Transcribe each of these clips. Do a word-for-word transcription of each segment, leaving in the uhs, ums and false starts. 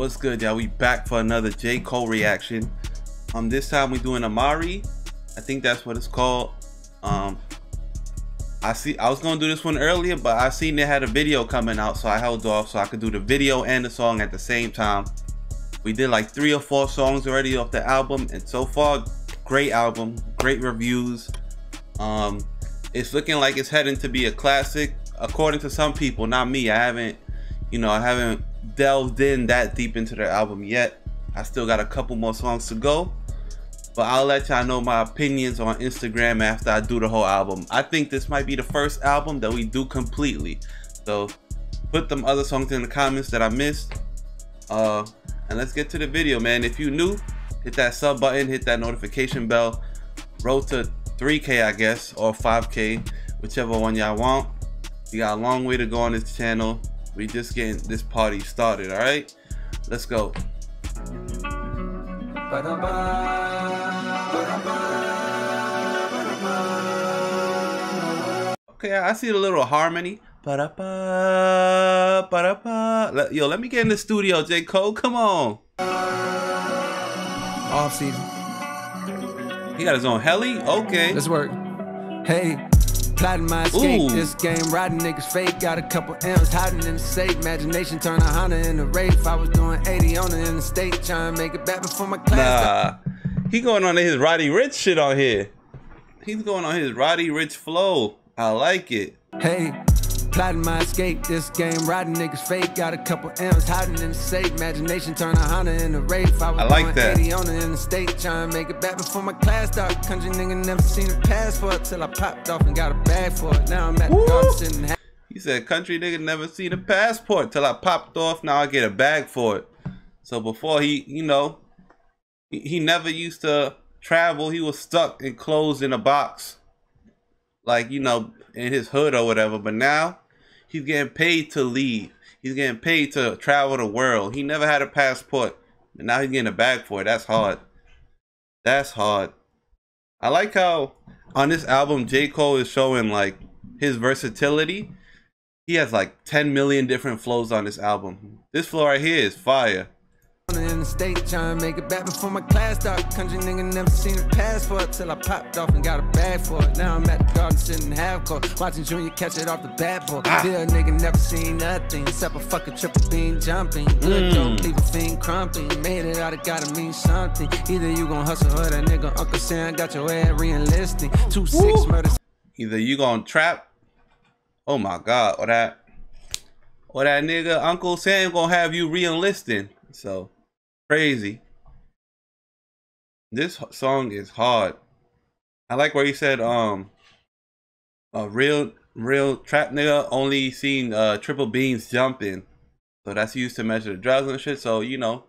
What's good, y'all? We back for another J. Cole reaction. Um, this time we doing Amari. I think that's what it's called. Um, I see. I was gonna do this one earlier, but I seen they had a video coming out, so I held off so I could do the video and the song at the same time. We did like three or four songs already off the album, and so far, great album, great reviews. Um, it's looking like it's heading to be a classic, according to some people. Not me. I haven't, you know, I haven't. delved in that deep into their album yet. I still got a couple more songs to go, but I'll let y'all know my opinions on Instagram after I do the whole album. I think this might be the first album that we do completely, so put them other songs in the comments that I missed, uh and let's get to the video, man. If you new, hit that sub button, hit that notification bell. Road to three K, I guess, or five K, whichever one y'all want. You got a long way to go on this channel. We just getting this party started, all right? Let's go. Okay, I see the little harmony. Yo, let me get in the studio, J. Cole. Come on. Off season. He got his own heli? Okay. Let's work. Hey. Plotting my escape, ooh. This game, riding niggas fake. Got a couple M's hiding in the safe. Imagination turned a Honda into Rafe. I was doing eighty on it in the state. Trying to make it back before my class. Nah, he going on to his Roddy Ricch shit on here. He's going on his Roddy Ricch flow. I like it. Hey, plotting my escape. This game, riding niggas fake. Got a couple M's hiding in the safe. Imagination turned a Honda into Rafe. I was I like doing eighty on it in the state. Trying to make it back before my class start. Country nigga never seen a pass for it till I popped off and got a bag for it. Now I'm at the docks and he said, country nigga never seen a passport till I popped off. Now I get a bag for it. So before he, you know, he, he never used to travel. He was stuck and closed in a box, like, you know, in his hood or whatever. But now he's getting paid to leave. He's getting paid to travel the world. He never had a passport, and now he's getting a bag for it. That's hard. That's hard. I like how on this album, J. Cole is showing like his versatility. He has like ten million different flows on this album. This flow right here is fire. In the state, trying to make it back before my class start. Country nigga never seen a passport till I popped off and got a bag for it. Now I'm at the garden sitting half court, watching Junior catch it off the bat boy. Ah. Deal nigga never seen nothing except a fucking triple beam jumping. Good mm. Don't leave a fiend crumping. Made it out, it gotta mean something. Either you gonna hustle or that nigga Uncle Sam got your ass re-enlisting. Two six murders. Either you gonna trap, oh my god, or that, or that nigga Uncle Sam gonna have you re-enlisting. So crazy. This song is hard. I like where he said um a real real trap nigga only seen uh triple beams jumping. So that's used to measure the drugs and shit. So, you know,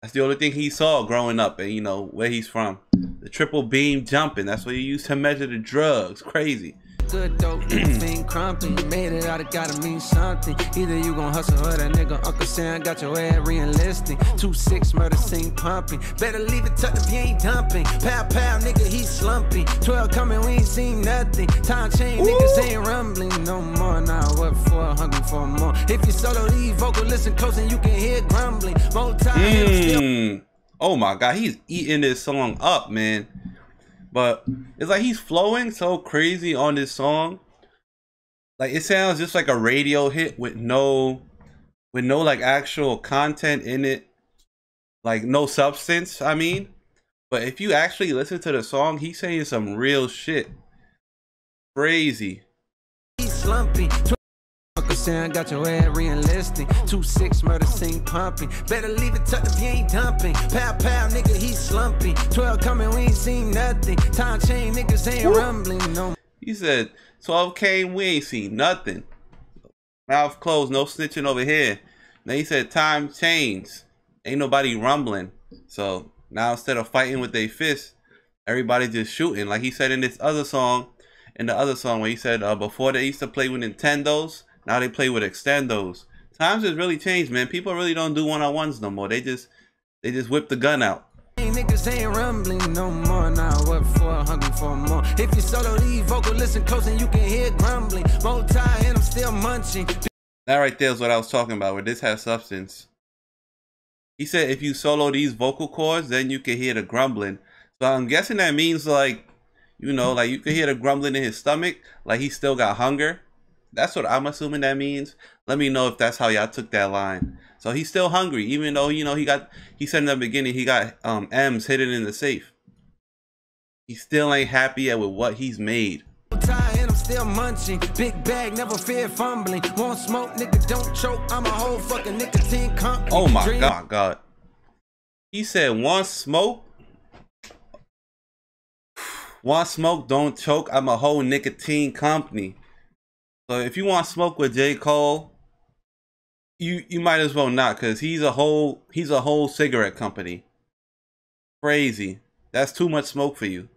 that's the only thing he saw growing up, and you know where he's from. The triple beam jumping, that's what he used to measure the drugs. Crazy. Good dope, fiend crumping. Made it out, it gotta mean something. Either you gon' hustle or that nigga Uncle Sam got your ass re-enlisting. Two six murder scene pumping. Better leave it tucked if you ain't dumping. Pow pow, nigga, he slumping. Twelve coming, we ain't seen nothing. Time chain, niggas ain't rumbling no more. Now nah, what for? Hungry for more. If you solo leave vocal, listen close and you can hear grumbling. More time. Mm. Oh my god, he's eating this song up, man. But it's like he's flowing so crazy on this song. Like it sounds just like a radio hit with no with no like actual content in it. Like no substance, I mean. But if you actually listen to the song, he's saying some real shit. Crazy. He's slumpy. Sam got your ass re-enlisting. Two six murder scene pumping. Better leave it tucked if you ain't dumping. Pow pow, nigga, he slumping. Twelve coming, we ain't seen nothing. Time chain, niggas ain't rumbling no. He said twelve came, we ain't seen nothing. Mouth closed, no snitching over here. Then he said time chains, ain't nobody rumbling. So now instead of fighting with their fists, everybody just shooting. Like he said in this other song, in the other song where he said uh, before they used to play with Nintendos, now they play with extendos. Times has really changed, man. People really don't do one-on-ones no more. They just they just whip the gun out. Niggas ain't rumbling no more. Now what for? Hungry for more. If you solo leave vocal, listen close and you can hear grumbling. Bow tie and I'm still munching. That right there is what I was talking about, where this has substance. He said if you solo these vocal cords, then you can hear the grumbling. So I'm guessing that means like, you know, like you can hear the grumbling in his stomach, like he still got hunger. That's what I'm assuming that means. Let me know if that's how y'all took that line. So he's still hungry, even though, you know, he got, he said in the beginning, he got um, M's hidden in the safe. He still ain't happy yet with what he's made. Still munching, big bag, never fear fumbling. Won't smoke, nigga, don't choke. I'm a whole fucking nicotine company. Oh my god, god. He said, "Want smoke? Want smoke? Don't choke. I'm a whole nicotine company." So if you want smoke with J. Cole, you you might as well not, cause he's a whole he's a whole cigarette company. Crazy. That's too much smoke for you.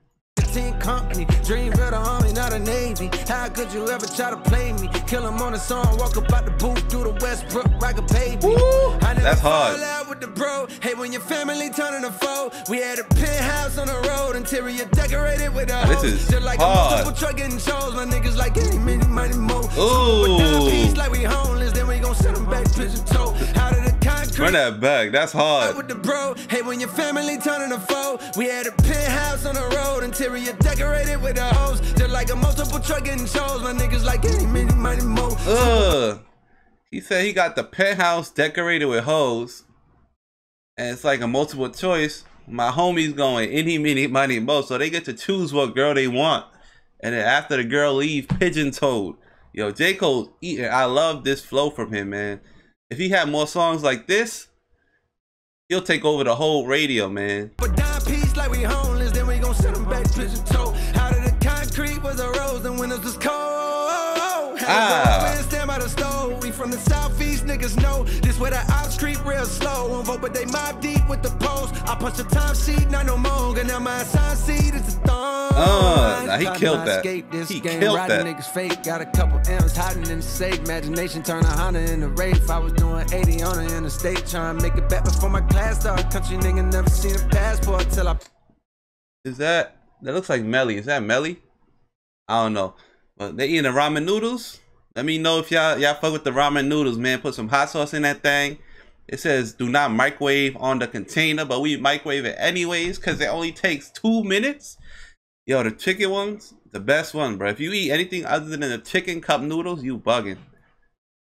Company, dream of the army, not a navy. How could you ever try to play me? Kill him on a song, walk about the booth through the Westbrook like a baby. Ooh, I never that's hard. Out with the bro. Hey, when your family turning a foe, we had a penthouse on the road, interior decorated with a this hose. Is just like hard. A multiple truck getting shows, my niggas like any mini money more. Ooh, piece like we homeless, then we gonna send them back pigeon toe. Out of the concrete. Run that back, that's hard. With the bro. Hey, when your family turning a foe, we had a penthouse on the road, interior. You're decorated with a hose, just like a multiple truck getting shows. My niggas like any mini money mo. Ugh. He said he got the penthouse decorated with hose, and it's like a multiple choice. My homie's going any mini money mo, so they get to choose what girl they want. And then after the girl leave, pigeon-toed. Yo, J. Cole's eating. I love this flow from him, man. If he had more songs like this, he'll take over the whole radio, man. But that piece like we homeless, then we gon' send them back pigeon toe. Out of the concrete was a rose and windows was cold. Ah. Stand by the stove. We from the southeast, niggas know this where the ops creep real slow. Won't vote, but they mob deep with the post. I punch the time sheet, not no longer. Now my sign seat is a thong. Oh, nah, he killed that. He killed that. Niggas fake got a couple M's hiding in the safe. Imagination turn a Honda into Wraith. I was doing eighty on the interstate, trying to make it back before my class started. Country nigga never seen a passport till I. Is that that looks like Melly? Is that Melly? I don't know. But they eating the ramen noodles. Let me know if y'all y'all fuck with the ramen noodles, man. Put some hot sauce in that thing. It says do not microwave on the container, but we microwave it anyways because it only takes two minutes. Yo, the chicken ones, the best one, bro. If you eat anything other than the chicken cup noodles, you bugging.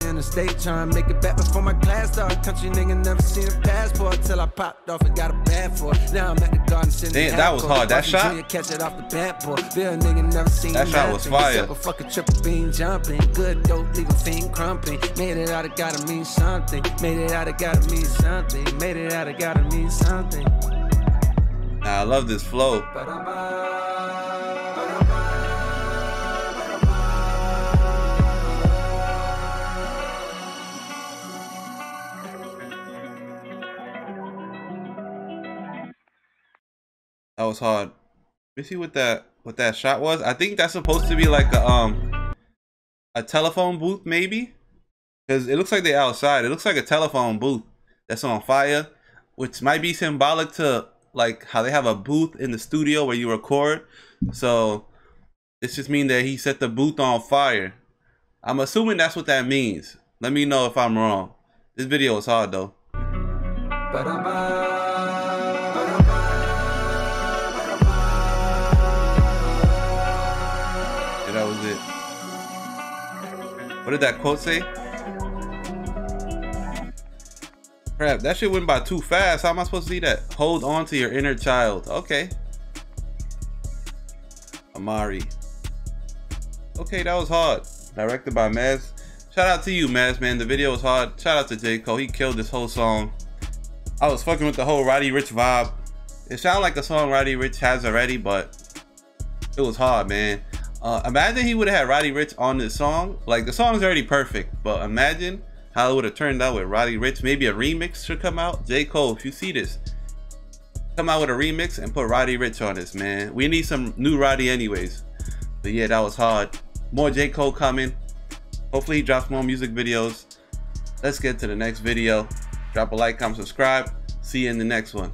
In the state trying to make it back before my class started. Country nigga never seen a passport till I popped off and got a bad for it. Now I'm at the garden center. Damn, that was hard. That shot. Catch it off the bat boy. Bill nigga never seen that shot was fire. A fucking triple beam jumping. Good dope, legal fiend crumping. Made it out, it gotta mean something. Made it out, it gotta mean something. Made it out, it gotta mean something. Nah, I love this flow. That was hard. Let me see what that what that shot was. I think that's supposed to be like a um a telephone booth, maybe, because it looks like they're outside. It looks like a telephone booth that's on fire, which might be symbolic to like how they have a booth in the studio where you record. So this just means that he set the booth on fire. I'm assuming that's what that means. Let me know if I'm wrong. This video was hard though. Ba-da-ba. What did that quote say? Crap, that shit went by too fast. How am I supposed to see that? Hold on to your inner child. Okay. Amari. Okay, that was hard. Directed by Mez. Shout out to you, Mez, man. The video was hard. Shout out to J. Cole. He killed this whole song. I was fucking with the whole Roddy Ricch vibe. It sounded like a song Roddy Ricch has already, but it was hard, man. Uh, imagine he would have had Roddy Ricch on this song. Like, the song's already perfect, but imagine how it would have turned out with Roddy Ricch. Maybe a remix should come out. J. Cole, if you see this, come out with a remix and put Roddy Ricch on this, man. We need some new Roddy anyways. But yeah, that was hard. More J. Cole coming. Hopefully he drops more music videos. Let's get to the next video. Drop a like, comment, subscribe. See you in the next one.